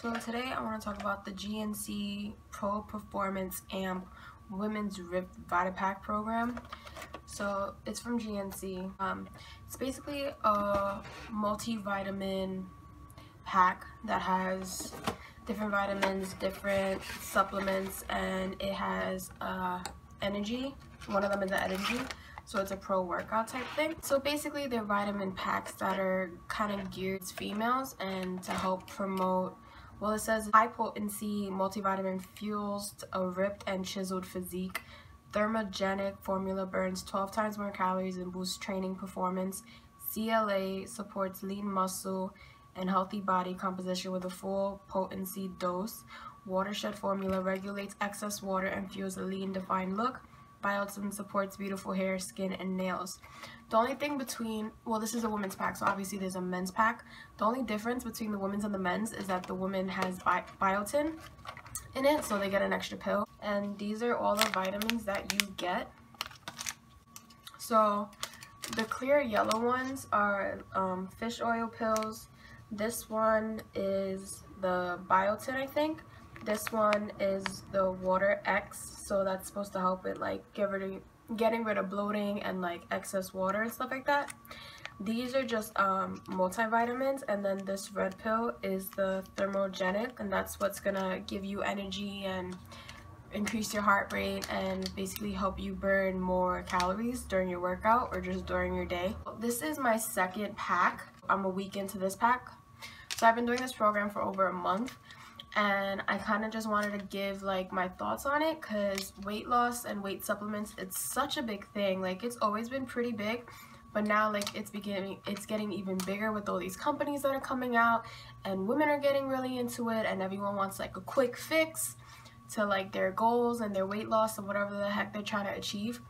So today I want to talk about the GNC Pro Performance Amp Women's Ripped Vitapak program. So it's from GNC. It's basically a multivitamin pack that has different vitamins, different supplements, and it has energy. One of them is the energy. So it's a pro-workout type thing. So basically they're vitamin packs that are kind of geared to females and to help promote, well, it says high potency multivitamin fuels a ripped and chiseled physique. Thermogenic formula burns 12 times more calories and boosts training performance. CLA supports lean muscle and healthy body composition with a full potency dose. Watershed formula regulates excess water and fuels a lean, defined look. Biotin supports beautiful hair, skin, and nails. The only thing between, well, this is a women's pack, so obviously there's a men's pack. The only difference between the women's and the men's is that the woman has biotin in it, so they get an extra pill. And these are all the vitamins that you get. So the clear yellow ones are fish oil pills. This one is the biotin, I think. This one is the Water X, so that's supposed to help with like getting rid of bloating and like excess water and stuff like that. These are just multivitamins, and then this red pill is the thermogenic, and that's what's gonna give you energy and increase your heart rate and basically help you burn more calories during your workout or just during your day. This is my second pack. I'm a week into this pack. So I've been doing this program for over a month. And I kind of just wanted to give like my thoughts on it, because weight loss and weight supplements, it's such a big thing. Like, it's always been pretty big, but now like it's getting even bigger with all these companies that are coming out, and women are getting really into it, and everyone wants like a quick fix to like their goals and their weight loss and whatever the heck they're trying to achieve.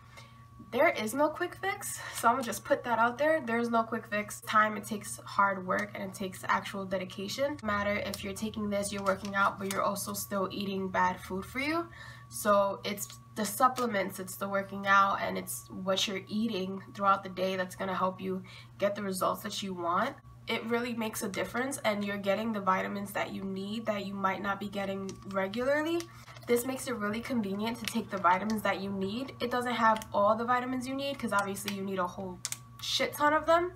There is no quick fix, so I'm gonna just put that out there. There's no quick fix. Time, it takes hard work, and it takes actual dedication. No matter if you're taking this, you're working out, but you're also still eating bad food for you. So it's the supplements, it's the working out, and it's what you're eating throughout the day that's gonna help you get the results that you want. It really makes a difference, and you're getting the vitamins that you need that you might not be getting regularly. This makes it really convenient to take the vitamins that you need. It doesn't have all the vitamins you need, because obviously you need a whole shit ton of them,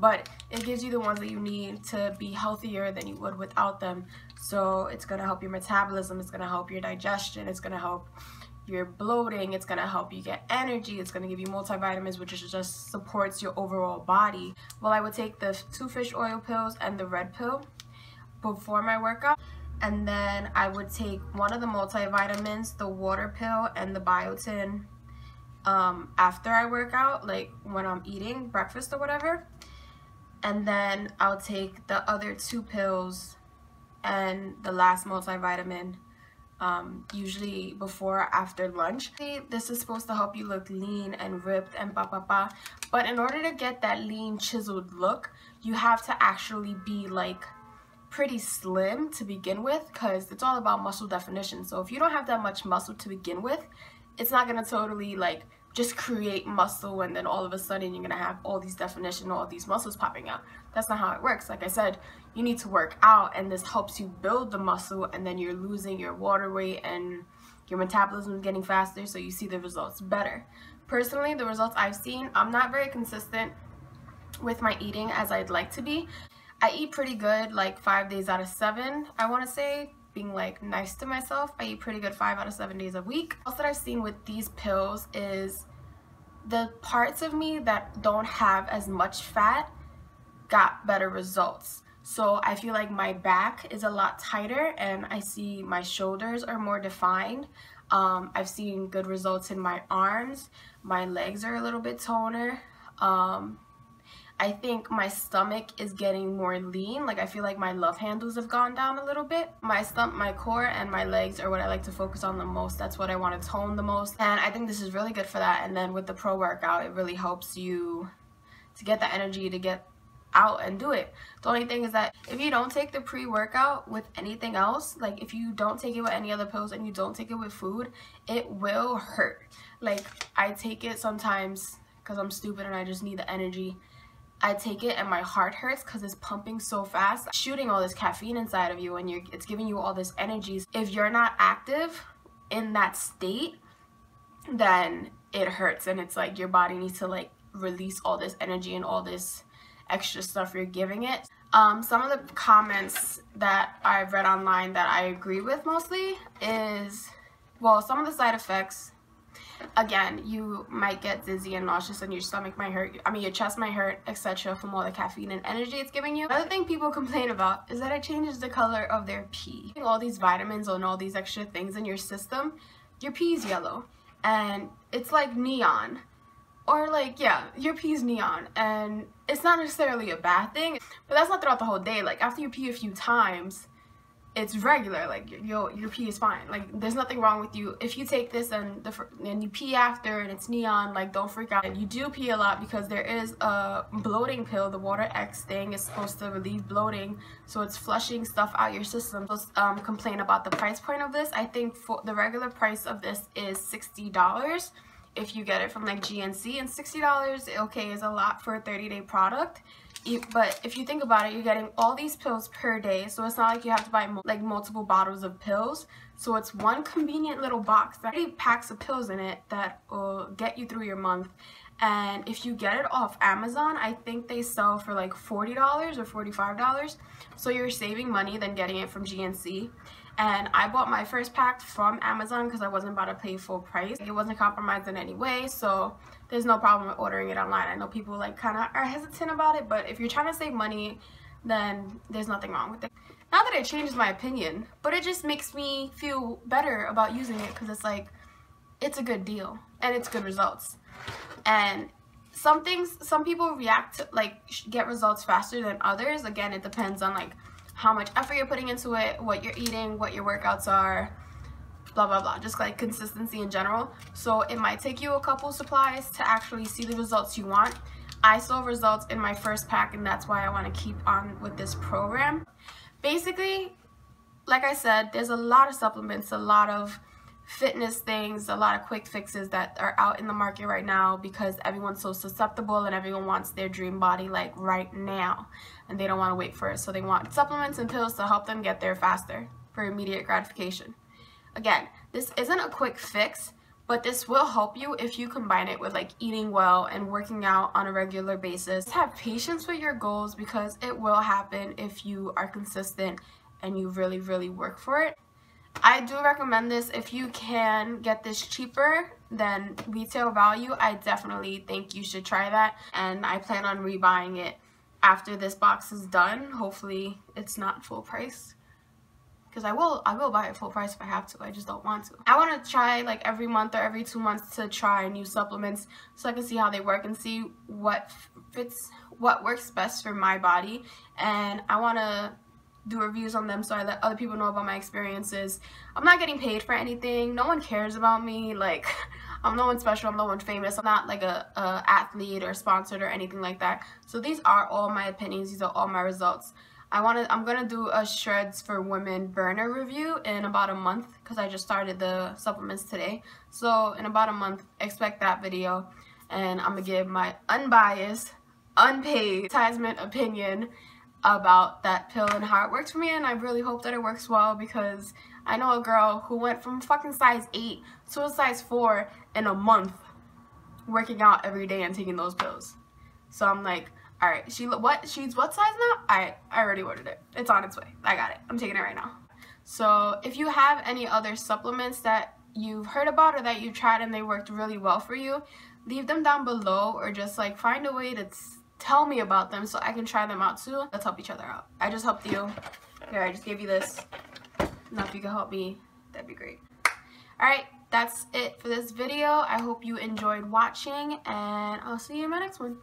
but it gives you the ones that you need to be healthier than you would without them. So it's gonna help your metabolism, it's gonna help your digestion, it's gonna help your bloating, it's gonna help you get energy, it's gonna give you multivitamins, which is just supports your overall body. Well, I would take the 2 fish oil pills and the red pill before my workout. And then I would take one of the multivitamins, the water pill, and the biotin after I work out, like when I'm eating breakfast or whatever. And then I'll take the other 2 pills and the last multivitamin, usually before or after lunch. This is supposed to help you look lean and ripped and but in order to get that lean, chiseled look, you have to actually be like pretty slim to begin with, because it's all about muscle definition. So if you don't have that much muscle to begin with, it's not going to totally like just create muscle and then all of a sudden you're going to have all these definition, all these muscles popping out. That's not how it works. Like I said, you need to work out, and this helps you build the muscle, and then you're losing your water weight and your metabolism is getting faster, so you see the results better. Personally, the results I've seen, I'm not very consistent with my eating as I'd like to be. I eat pretty good like 5 days out of 7, I want to say, being like nice to myself. I eat pretty good 5 out of 7 days a week. What else that I've seen with these pills is the parts of me that don't have as much fat got better results. So I feel like my back is a lot tighter, and I see my shoulders are more defined. I've seen good results in my arms. My legs are a little bit toner. I think my stomach is getting more lean. Like, I feel like my love handles have gone down a little bit. My stump, my core, and my legs are what I like to focus on the most. That's what I want to tone the most. And I think this is really good for that. And then with the pro workout, it really helps you to get the energy to get out and do it. The only thing is that if you don't take the pre-workout with anything else, like if you don't take it with any other pills and you don't take it with food, it will hurt. Like, I take it sometimes because I'm stupid and I just need the energy. I take it and my heart hurts because it's pumping so fast, shooting all this caffeine inside of you, and it's giving you all this energy. If you're not active in that state, then it hurts, and it's like your body needs to like release all this energy and all this extra stuff you're giving it. Some of the comments that I've read online that I agree with mostly is, well, some of the side effects, again, you might get dizzy and nauseous, and your stomach might hurt, I mean your chest might hurt, etc., from all the caffeine and energy it's giving you. Another thing people complain about is that it changes the color of their pee. All these vitamins and all these extra things in your system, your pee is yellow and it's like neon, or like, yeah, your pee is neon, and it's not necessarily a bad thing, but that's not throughout the whole day. Like after you pee a few times, it's regular, like your pee is fine, like there's nothing wrong with you. If you take this and you pee after and it's neon, like don't freak out. And you do pee a lot because there is a bloating pill, the Water X thing is supposed to relieve bloating, so it's flushing stuff out your system. Just complain about the price point of this. I think for the regular price of this is $60 if you get it from like GNC, and $60, okay, is a lot for a 30-day product. But if you think about it, you're getting all these pills per day, so it's not like you have to buy like multiple bottles of pills. So it's one convenient little box that already packs of pills in it that will get you through your month. And if you get it off Amazon, I think they sell for like $40 or $45, so you're saving money than getting it from GNC. And I bought my first pack from Amazon because I wasn't about to pay full price. It wasn't compromised in any way, so there's no problem with ordering it online. I know people like kind of are hesitant about it, but if you're trying to save money, then there's nothing wrong with it. Not that it changes my opinion, but it just makes me feel better about using it because it's like, it's a good deal and it's good results. And some things, some people react to, like, get results faster than others. Again, it depends on like how much effort you're putting into it, what you're eating, what your workouts are, blah blah blah, just like consistency in general. So it might take you a couple supplies to actually see the results you want. I saw results in my first pack, and that's why I want to keep on with this program. Basically, like I said, there's a lot of supplements, a lot of fitness things, a lot of quick fixes that are out in the market right now because everyone's so susceptible and everyone wants their dream body like right now, and they don't want to wait for it, so they want supplements and pills to help them get there faster for immediate gratification. Again, this isn't a quick fix, but this will help you if you combine it with like eating well and working out on a regular basis. Just have patience with your goals because it will happen if you are consistent and you really work for it. I do recommend this. If you can get this cheaper than retail value, I definitely think you should try that, and I plan on rebuying it after this box is done. Hopefully it's not full price, because I will buy it full price if I have to. I just don't want to. I want to try like every month or every 2 months to try new supplements so I can see how they work and see what fits, what works best for my body, and I want to do reviews on them so I let other people know about my experiences. I'm not getting paid for anything. No one cares about me. Like, I'm no one special. I'm no one famous. I'm not like a athlete or sponsored or anything like that. So these are all my opinions. These are all my results. I'm gonna do a Shreds for Women burner review in about a month because I just started the supplements today. So in about a month, expect that video, and I'm gonna give my unbiased, unpaid advertisement opinion about that pill and how it works for me. And I really hope that it works well, because I know a girl who went from fucking size 8 to a size 4 in a month working out every day and taking those pills. So I'm like, all right, she's what size now? I already ordered it. It's on its way. I got it. I'm taking it right now. So if you have any other supplements that you've heard about or that you've tried and they worked really well for you, leave them down below, or just like find a way to tell me about them so I can try them out too. Let's help each other out. I just helped you. Here, I just gave you this. Now if you can help me, that'd be great. Alright, that's it for this video. I hope you enjoyed watching, and I'll see you in my next one.